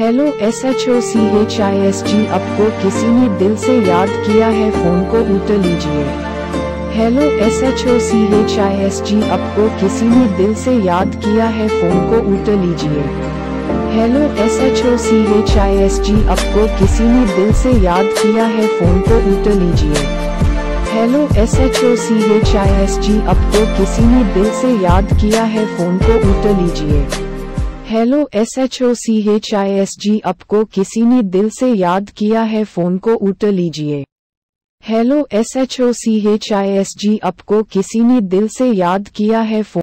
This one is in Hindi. हेलो SHOCHIS आपको किसी ने दिल से याद किया है, फोन को उठा लीजिए। हेलो SHOCHIS आपको किसी ने दिल से याद किया है, फोन को उठा लीजिए। हेलो SHOCHIS आपको किसी ने दिल से याद किया है, फोन को उठा लीजिए। हेलो SHOCHIS आपको किसी ने दिल से याद किया है, फोन को उठा लीजिए। हेलो SHOCHIS आपको किसी ने दिल से याद किया है, फोन को उठा लीजिए। हेलो SHOCHIS आपको किसी ने दिल से याद किया है, फोन